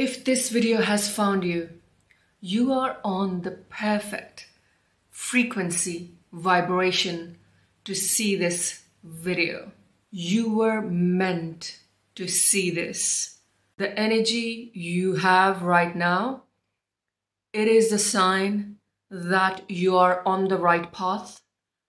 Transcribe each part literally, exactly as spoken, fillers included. If this video has found you, you are on the perfect frequency vibration to see this video. You were meant to see this. The energy you have right now, it is the sign that you are on the right path.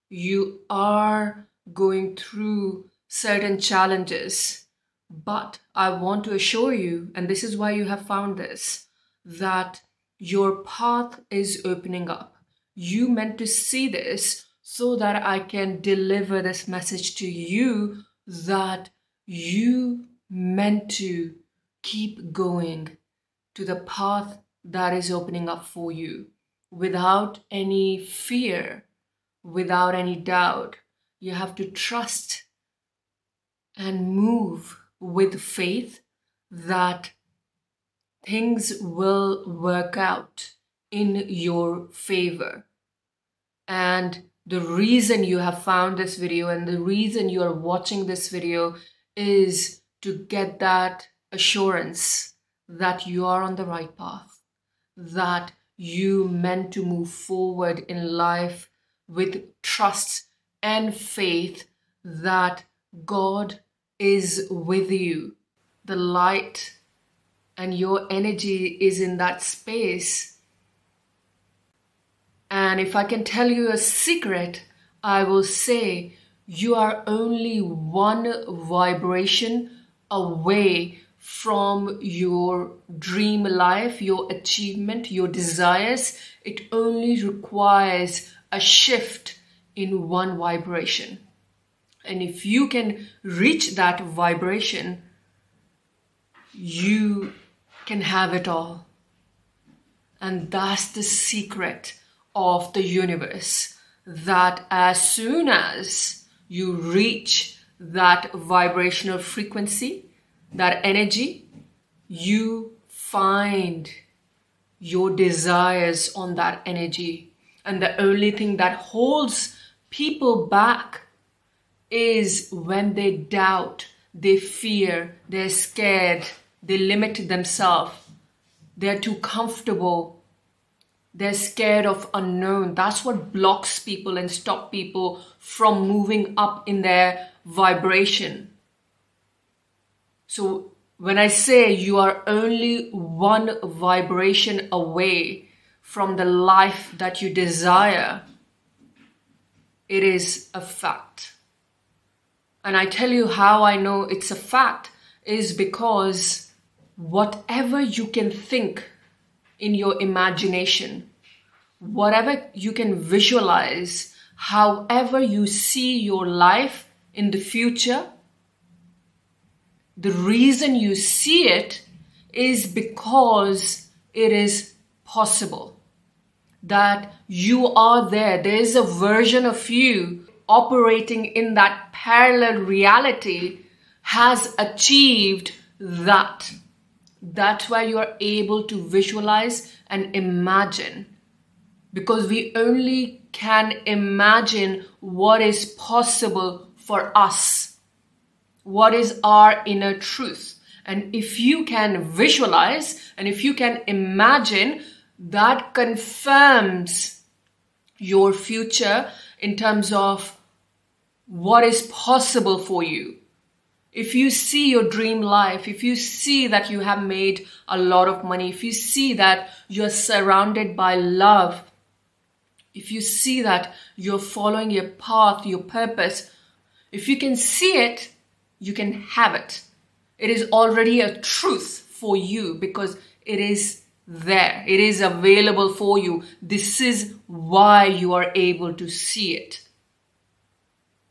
You are going through certain challenges, but I want to assure you, and this is why you have found this, that your path is opening up. You meant to see this so that I can deliver this message to you that you meant to keep going to the path that is opening up for you without any fear, without any doubt. You have to trust and move with faith that things will work out in your favor. And the reason you have found this video and the reason you are watching this video is to get that assurance that you are on the right path, that you meant to move forward in life with trust and faith that God is with you. The light and your energy is in that space. And if I can tell you a secret, I will say you are only one vibration away from your dream life, your achievement, your desires. It only requires a shift in one vibration. And if you can reach that vibration, you can have it all. And that's the secret of the universe, that as soon as you reach that vibrational frequency, that energy, you find your desires on that energy. And the only thing that holds people back is when they doubt, they fear, they're scared, they limit themselves, they're too comfortable, they're scared of unknown. That's what blocks people and stops people from moving up in their vibration. So when I say you are only one vibration away from the life that you desire, it is a fact. And I tell you how I know it's a fact is because whatever you can think in your imagination, whatever you can visualize, however you see your life in the future, the reason you see it is because it is possible that you are there. There is a version of you operating in that parallel reality has achieved that. That's why you are able to visualize and imagine, because we only can imagine what is possible for us, what is our inner truth. And if you can visualize and if you can imagine, that confirms your future in terms of what is possible for you. If you see your dream life, if you see that you have made a lot of money, if you see that you're surrounded by love, if you see that you're following your path, your purpose, if you can see it, you can have it. It is already a truth for you because it is there. It is available for you. This is why you are able to see it.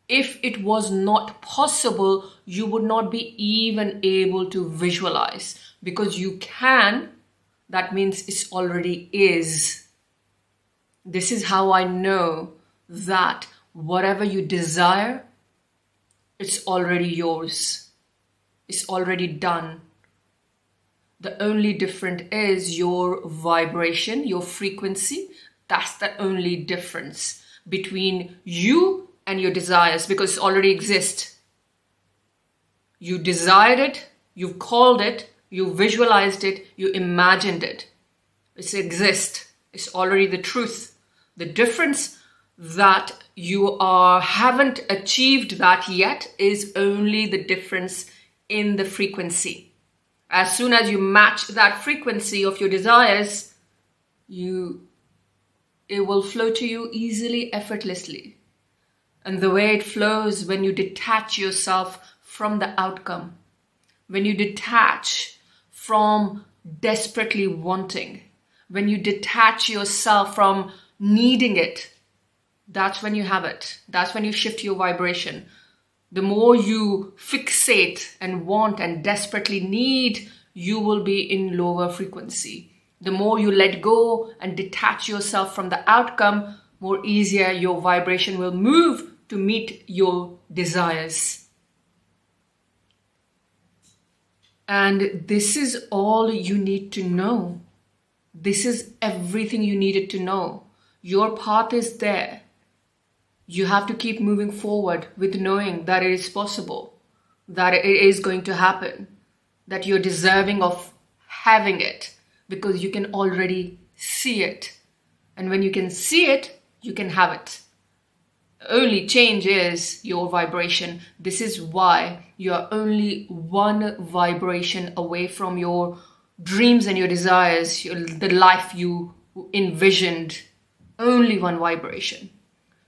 If it was not possible, you would not be even able to visualize, because you can. That means it already is. This is how I know that whatever you desire, it's already yours. It's already done. The only difference is your vibration, your frequency. That's the only difference between you and your desires, because it already exists. You desired it, you've called it, You visualized it, you imagined it. It exists. It's already the truth. The difference that you are haven't achieved that yet is only the difference in the frequency. As soon as you match that frequency of your desires, you it will flow to you easily, effortlessly. And the way it flows when you detach yourself from the outcome, when you detach from desperately wanting, when you detach yourself from needing it, that's when you have it. That's when you shift your vibration. The more you fixate and want and desperately need, you will be in lower frequency. The more you let go and detach yourself from the outcome, more easier your vibration will move to meet your desires. And this is all you need to know. This is everything you needed to know. Your path is there. You have to keep moving forward with knowing that it is possible, that it is going to happen, that you're deserving of having it because you can already see it. And when you can see it, you can have it. The only change is your vibration. This is why you are only one vibration away from your dreams and your desires, your, the life you envisioned, only one vibration.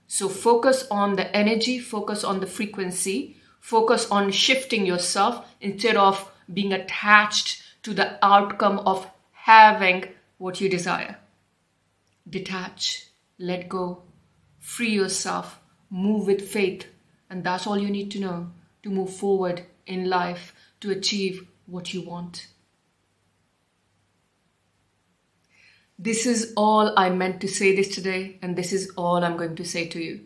So focus on the energy, focus on the frequency, focus on shifting yourself instead of being attached to the outcome of having what you desire. Detach, let go, free yourself, move with faith. And that's all you need to know to move forward in life, to achieve what you want. This is all I meant to say this today, and this is all I'm going to say to you.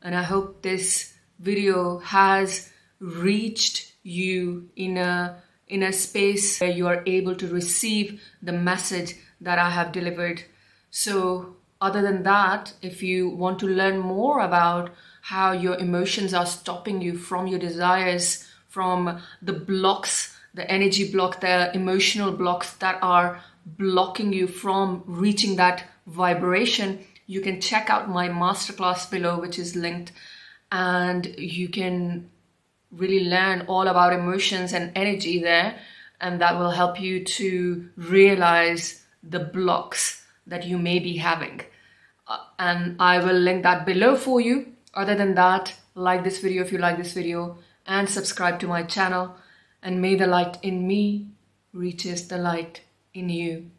And I hope this video has reached you in a, in a space where you are able to receive the message that I have delivered. So other than that, if you want to learn more about how your emotions are stopping you from your desires, from the blocks, the energy block, the emotional blocks that are blocking you from reaching that vibration, you can check out my masterclass below, which is linked, and you can really learn all about emotions and energy there, and that will help you to realize the blocks that you may be having. Uh, and I will link that below for you. Other than that, like this video if you like this video, and subscribe to my channel, and may the light in me reaches the light in you.